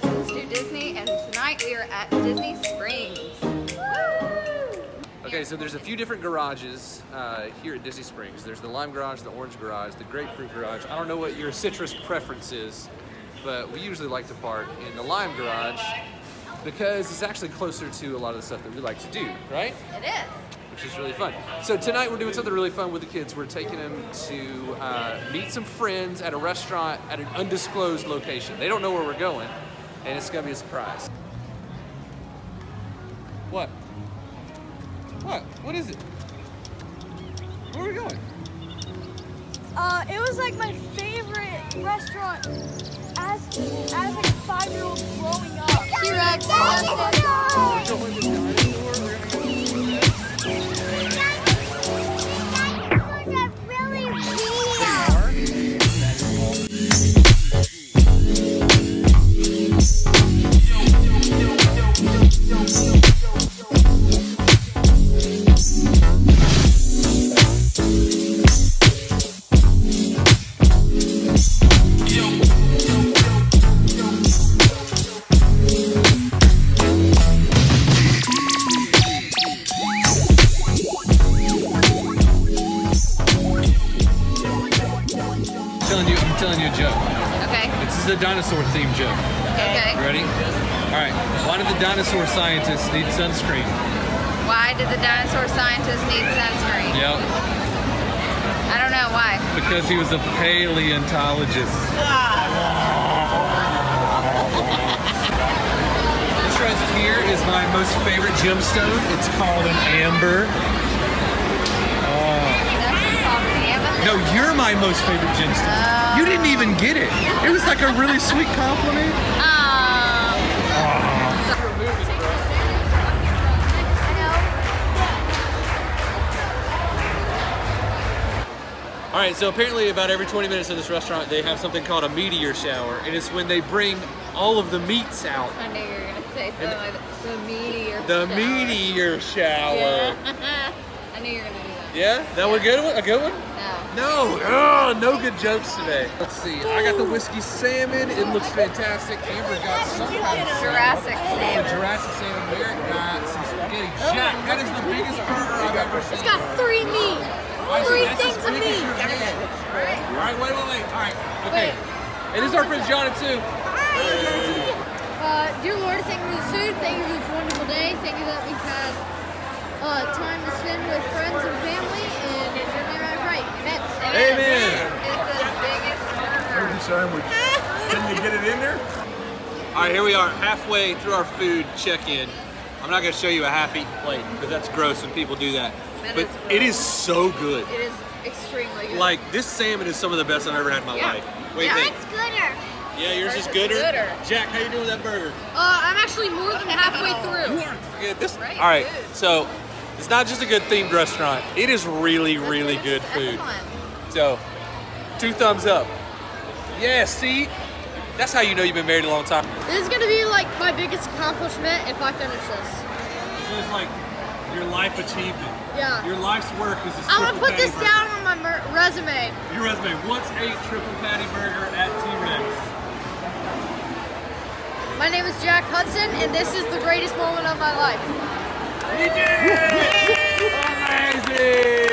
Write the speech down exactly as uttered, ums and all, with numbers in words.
Hudson's to Disney, and tonight we are at Disney Springs. Woo! Okay, so there's a few different garages uh, here at Disney Springs. There's the lime garage, the orange garage, the grapefruit garage. I don't know what your citrus preference is, but we usually like to park in the lime garage because it's actually closer to a lot of the stuff that we like to do, right? It is. Which is really fun. So tonight we're doing something really fun with the kids. We're taking them to uh, meet some friends at a restaurant at an undisclosed location. They don't know where we're going, and it's gonna be a surprise. What? What? What is it? Where are we going? Uh, it was like my favorite restaurant as as like a five-year-old growing up. T-Rex. Telling you a joke. Okay. This is a dinosaur-themed joke. Okay. You ready? All right. Why did the dinosaur scientists need sunscreen? Why did the dinosaur scientists need sunscreen? Yep. I don't know why. Because he was a paleontologist. This right here is my most favorite gemstone. It's called an amber. No, you're my most favorite gemstone. Uh, you didn't even get it. It was like a really sweet compliment. Um, oh. All right, so apparently about every twenty minutes of this restaurant, they have something called a meteor shower, and it's when they bring all of the meats out. I knew you were going to say something like that. The meteor The shower. meteor shower. Yeah. I knew you were going to do that. Yeah? That was a good one? A good one? No, oh, no good jokes today. Let's see, I got the whiskey salmon. It looks fantastic. Amber got some kind of Jurassic salmon. Jurassic salmon. Merrick got some spaghetti. Jack, that is the biggest burger I've ever seen. It's got three meat. Three things of meat. All right, wait, wait, wait. All right, okay. Wait. It is our friend John too. Hi. Uh, dear Lord, thank you for this food. Thank you for this wonderful day. Thank you that we had uh, time to spend with friends and family. And amen. Amen. It's the biggest burger sandwich. Can you get it in there? All right, here we are, halfway through our food check-in. I'm not going to show you a half-eaten plate because that's gross when people do that. that but is it is so good. It is extremely good. Like this salmon is some of the best I've ever had in my yeah. life. What yeah, do you think? Mine's gooder. Yeah, yours is gooder. gooder. Jack, how you doing with that burger? Uh, I'm actually more than halfway through. You are good. This. Right, all right, good. So it's not just a good themed restaurant. It is really, that's really good food. Excellent. So, two thumbs up. Yeah, see? That's how you know you've been married a long time. This is gonna be like my biggest accomplishment if I finish this. This is like your life achievement. Yeah. Your life's work is this I'm gonna put this burger. down on my resume. Your resume, once ate triple patty burger at T-Rex. My name is Jack Hudson, and this is the greatest moment of my life. We did it! Amazing!